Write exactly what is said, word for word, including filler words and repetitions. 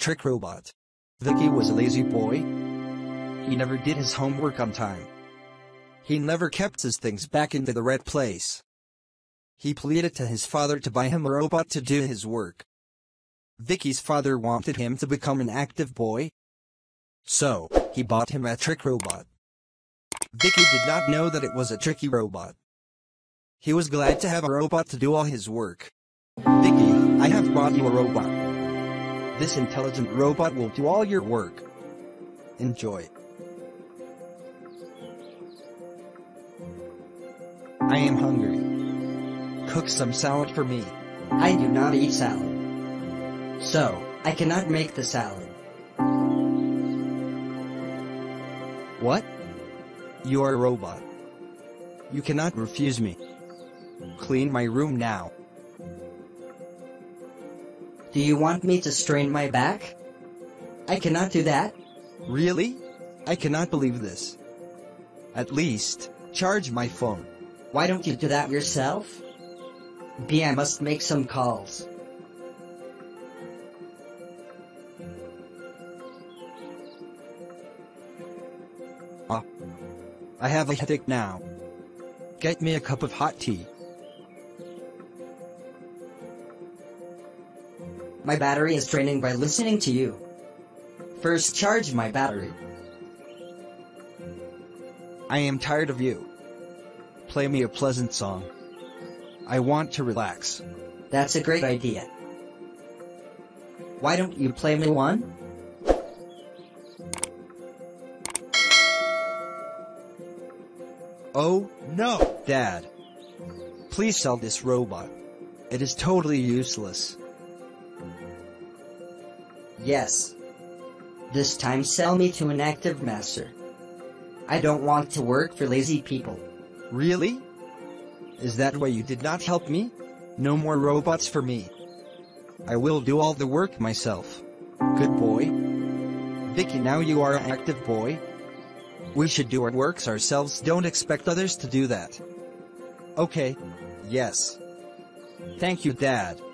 Trick Robot. Vicky was a lazy boy. He never did his homework on time. He never kept his things back into the right place. He pleaded to his father to buy him a robot to do his work. Vicky's father wanted him to become an active boy. So, he bought him a trick robot. Vicky did not know that it was a tricky robot. He was glad to have a robot to do all his work. Vicky, I have bought you a robot. This intelligent robot will do all your work. Enjoy. I am hungry. Cook some salad for me. I do not eat salad. So, I cannot make the salad. What? You are a robot. You cannot refuse me. Clean my room now. Do you want me to strain my back? I cannot do that. Really? I cannot believe this. At least, charge my phone. Why don't you do that yourself? B, I must make some calls. Ah. I have a headache now. Get me a cup of hot tea. My battery is draining by listening to you. First charge my battery. I am tired of you. Play me a pleasant song. I want to relax. That's a great idea. Why don't you play me one? Oh, no, Dad. Please sell this robot. It is totally useless. Yes. This time sell me to an active master. I don't want to work for lazy people. Really? Is that why you did not help me? No more robots for me. I will do all the work myself. Good boy. Vicky, now you are an active boy. We should do our works ourselves. Don't expect others to do that. Okay. Yes. Thank you, Dad.